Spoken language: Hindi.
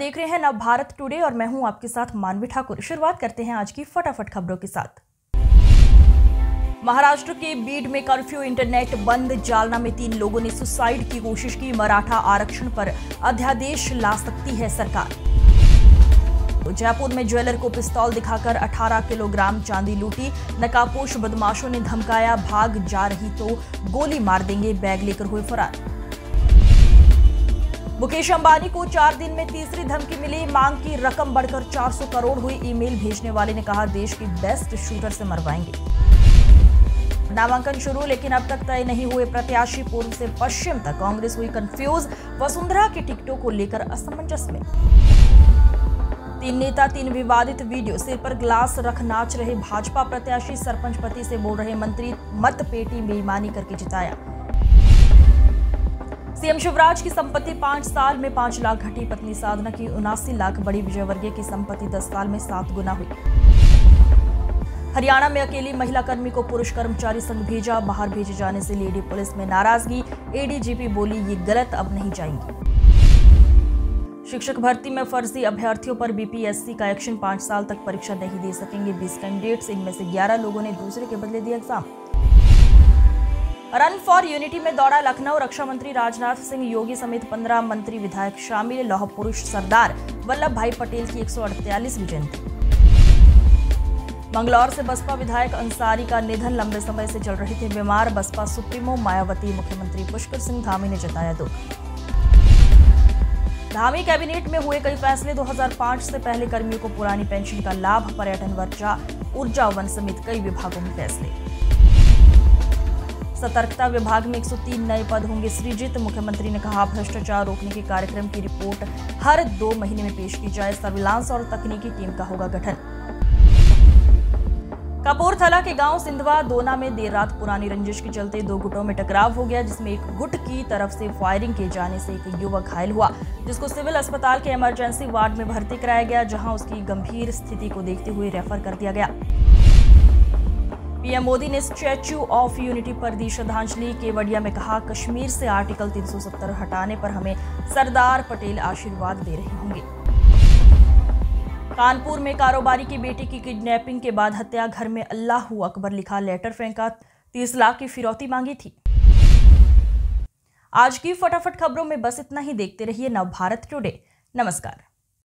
देख रहे हैं नव भारत टुडे और मैं हूं आपके साथ मानवी ठाकुर। शुरुआत करते हैं आज की फटाफट खबरों के साथ। महाराष्ट्र के बीड में कर्फ्यू, इंटरनेट बंद। जालना में 3 लोगों ने सुसाइड की कोशिश की। मराठा आरक्षण पर अध्यादेश ला सकती है सरकार। जयपुर में ज्वेलर को पिस्तौल दिखाकर 18 किलोग्राम चांदी लूटी। नकाबपोश बदमाशों ने धमकाया, भाग जा रही तो गोली मार देंगे। बैग लेकर हुए फरार। मुकेश अंबानी को 4 दिन में तीसरी धमकी मिली। मांग की रकम बढ़कर 400 करोड़ हुई। ईमेल भेजने वाले ने कहा, देश के बेस्ट शूटर से मरवाएंगे। नामांकन शुरू, लेकिन अब तक तय नहीं हुए प्रत्याशी। पूर्व से पश्चिम तक कांग्रेस हुई कंफ्यूज। वसुंधरा के टिकटों को लेकर असमंजस में 3 नेता, 3 विवादित वीडियो। सिर पर ग्लास रख नाच रहे भाजपा प्रत्याशी। सरपंच पति से बोल रहे मंत्री, मत पेटी बेईमानी करके जिताया। सीएम शिवराज की संपत्ति 5 साल में 5 लाख घटी। पत्नी साधना की 79 लाख बढ़ी। विजय वर्गीय की संपत्ति 10 साल में 7 गुना हुई। हरियाणा में अकेली महिला कर्मी को पुरुष कर्मचारी संघ भेजा। बाहर भेजे जाने से लेडी पुलिस में नाराजगी। एडीजीपी बोली, ये गलत, अब नहीं जाएंगी। शिक्षक भर्ती में फर्जी अभ्यर्थियों पर बीपीएससी का एक्शन। 5 साल तक परीक्षा नहीं दे सकेंगे 20 कैंडिडेट्स। इनमें से 11 लोगों ने दूसरे के बदले दिया एग्जाम। रन फॉर यूनिटी में दौड़ा लखनऊ। रक्षा मंत्री राजनाथ सिंह, योगी समेत 15 मंत्री विधायक शामिल। लौह पुरुष सरदार वल्लभ भाई पटेल की 148वीं जयंती। मंगलौर से बसपा विधायक अंसारी का निधन। लंबे समय से चल रहे थे बीमार। बसपा सुप्रीमो मायावती, मुख्यमंत्री पुष्कर सिंह धामी ने जताया दुख। धामी कैबिनेट में हुए कई फैसले। 2005 से पहले कर्मियों को पुरानी पेंशन का लाभ। पर्यटन, वर्षा, ऊर्जा, वन समेत कई विभागों में फैसले। सतर्कता विभाग में 103 नए पद होंगे सृजित। मुख्यमंत्री ने कहा, भ्रष्टाचार रोकने के कार्यक्रम की रिपोर्ट हर 2 महीने में पेश की जाए। सर्विलांस और तकनीकी टीम का होगा गठन। कपूरथला के गांव सिंधवा दोना में देर रात पुरानी रंजिश के चलते 2 गुटों में टकराव हो गया, जिसमें एक गुट की तरफ से फायरिंग किए जाने से एक युवक घायल हुआ, जिसको सिविल अस्पताल के इमरजेंसी वार्ड में भर्ती कराया गया, जहाँ उसकी गंभीर स्थिति को देखते हुए रेफर कर दिया गया। पीएम मोदी ने स्टैच्यू ऑफ यूनिटी पर दी श्रद्धांजलि। केवड़िया में कहा, कश्मीर से आर्टिकल 370 हटाने पर हमें सरदार पटेल आशीर्वाद दे रहे होंगे। कानपुर में कारोबारी की बेटी की किडनैपिंग के बाद हत्या। घर में अल्लाह हू अकबर लिखा लेटर फेंका। 30 लाख की फिरौती मांगी थी। आज की फटाफट खबरों में बस इतना ही। देखते रहिए नवभारत टुडे। नमस्कार।